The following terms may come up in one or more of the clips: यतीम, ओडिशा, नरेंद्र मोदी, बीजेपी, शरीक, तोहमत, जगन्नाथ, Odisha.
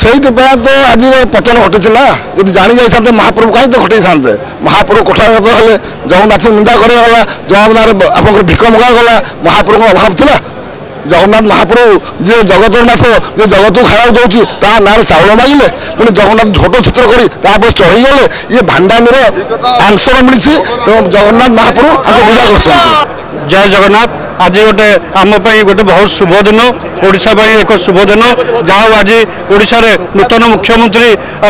से तो आज पतन घटीला यदि जाणी जाते महाप्रभु कहीं तो घटे साते महाप्रभु कोठागत हेले जगन्नाथ निंदा करगला जगन्नाथ आप भिक मगागला महाप्रभु अभाव था जगन्नाथ महाप्रभु जी जगत नाथ जी जगत को खाया दूसरी ता ना चाउल मागिले पुणी जगन्नाथ छोट चित्र कर चढ़ीगले ये भांडानी आंसर मिली जगन्नाथ महाप्रभु आपको विदा कर जय जगन्नाथ। आज गोटे आम गोटे बहुत शुभ दिन ओडिशा पर एक शुभ दिन जहाँ आज ओडिशार नूतन मुख्यमंत्री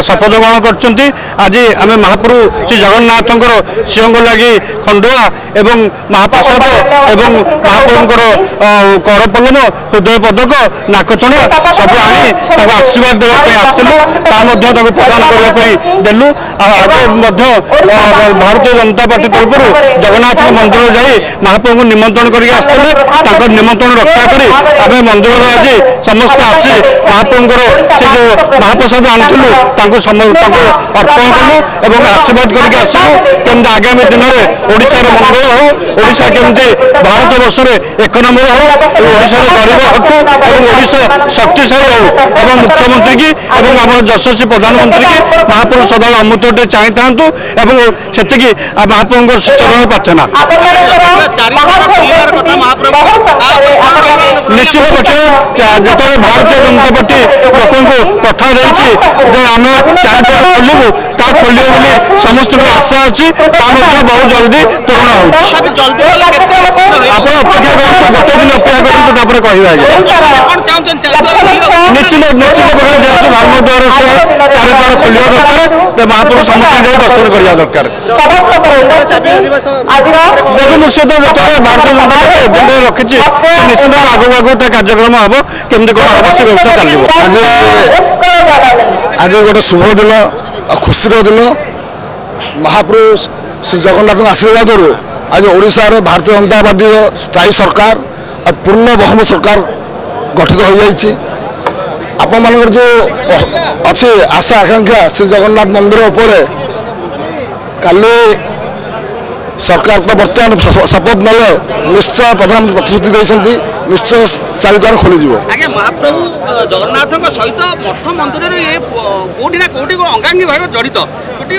शपथ ग्रहण करछंती। आज आम महाप्रभु श्री जगन्नाथंकर श्रींग लगी खंडुआ एवं महाप्रसाद एवं महाप्रभुंकर करपल्लम हृदय पदक नाकचण सब आनी आशीर्वाद देवाई आसलु ताकि प्रदान करने देलु। भारतीय जनता पार्टी तरफ जगन्नाथ मंदिर जा महाप्रभु को निमंत्रण करके आस निमंत्रण रक्षा करी आम मंदिर में आज समस्त आसी महाप्रभुंर से जो महाप्रसाद आनीलु अर्पण कलु और आशीर्वाद करके आसलु केमती आगामी दिन में ओडिशार मंगल हो ओडिशा केमती भारत वर्षे एक नंबर हो ओडिशार गरीब हटू और ओडिशा शक्तिशाली हो। मुख्यमंत्री की आम यशस्वी प्रधानमंत्री की महाप्रभु सदा अमृतटे चाहे था से महाप्रभुंर चरण प्रार्थना निश्चित पक्ष जो भारतीय जनता पार्टी लोक कथा देसी जो आम चार खोलू ता खोलू समस्त आशा अच्छी बहुत जल्दी पूर्ण होपेक्षा गोटे दिन अपेक्षा कह निश्चित निश्चित प्रकार जेहतु धर्म द्वार से चार द्वार खोलने दरकार महाप्रभु समस्त जाए दर्शन करने दरकार देवी निश्चित जो भारतीय जनता पार्टी एजेंडा रखी निश्चित आगू आगू कार्यक्रम हम केमती कौन हम से व्यवस्था चलो। आज गोटे शुभ दिन खुशी दिन महाप्रभु श्री जगन्नाथ आशीर्वाद आज ओडिशा रे भारतीय जनता पार्टी स्थायी सरकार और पूर्ण बहुमत सरकार गठित हो जाए। आप जो अच्छे आशा आकांक्षा श्री जगन्नाथ मंदिर उपर काली सरकार तो बर्तमान शपथ नले निश्चय प्रधानमंत्री प्रतिश्रुति देइसेंती निश्चय चारिद्वार खोली जीव। आगे महाप्रभु जगन्नाथ सहित मठ मंदिर कौटी ना कौटी अंगांगी भाग जड़ित गोटे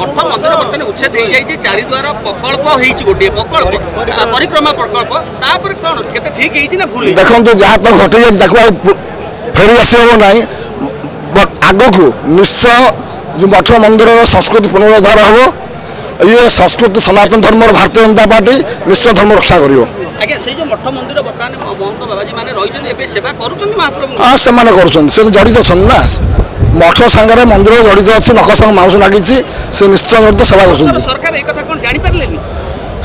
मठ मंदिर बर्तमान उच्छेद हो जाए चारिद्वार प्रकल्प हो गोटे प्रकल्प परिक्रमा प्रकल्प तापर कौन के ठीक है भूल देखते जहाँ तो घटी जाए फेरी आसब ना आग को निश्चय जो मठ मंदिर संस्कृति पुनरुद्धार हो ये संस्कृति सनातन धर्म और भारतीय जनता पार्टी निश्चय धर्म रक्षा करियो। आगे से जो मठ मंदिर बर्तमान महंत बाबा जी माने रहि जन एबे सेवा करूचन महाप्रभु हां से माने करूचन से जड़ित छन ना मठ संगे मंदिर जड़ित अछि नखसंग माउस लागी छी से निश्चय जड़ित सेवा करूचन। सरकार ए कथा कोन जानि परलेनी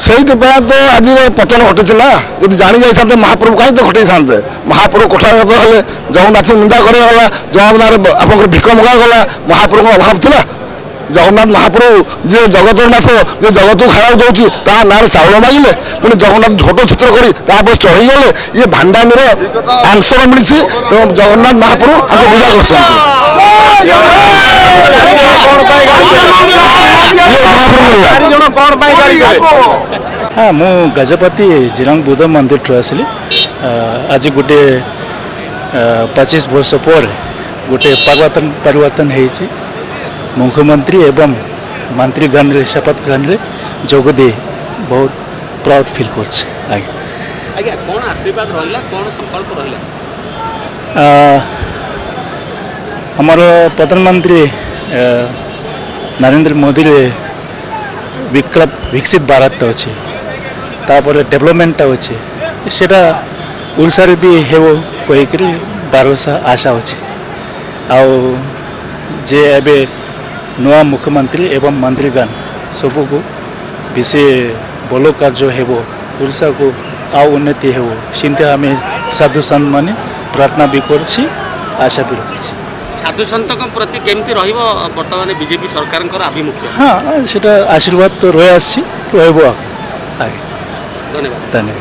सही तो आज पतन घटीला यदि जाणी जाते महाप्रभु कहीं तो घटे साते महाप्रभु कोठागत हेले जगन्नाथ निंदा करगला जगन्नाथ आप भिक मगागला महाप्रभु को अभाव था जगन्नाथ महाप्रभु जी जगत नाथ जी जगत को खाया दूसरी ता ना चाउल मागिले पुणी जगन्नाथ छोट चित्र कर चढ़ीगले ये भांडानी आंसर मिली जगन्नाथ महाप्रभु आपको विदा कर। हाँ मु गजपति जिरंग बुद्ध मंदिर आसली आज गोटे 25 वर्ष पर गोटे परिवर्तन हो मुख्यमंत्री एवं मंत्रीगण रे शपथ ग्रहण रे जोगदे बहुत प्राउड फील करछे। आगे कोन आशीर्वाद रहला कोन संकल्प रहला हमारो प्रधानमंत्री नरेंद्र मोदी रे विकल्प विकसित भारत अछि तापर डेवलपमेंट अछि सेटा ओडिसा रे भी हेबो कोइकरी भरोसा आशा अछि आ जे एबे नवा मुख्यमंत्री एवं मंत्रीगण सबको बेसी भल कार्य होशा को आउ उन्नति हो चिंता आम साधु सन्त मैंने प्रार्थना भी करछी आशा भी रखी साधु सन्त प्रति केमती वर्तमान बीजेपी सरकार आभिमुख्य हाँ से आशीर्वाद तो रही आगे धन्यवाद।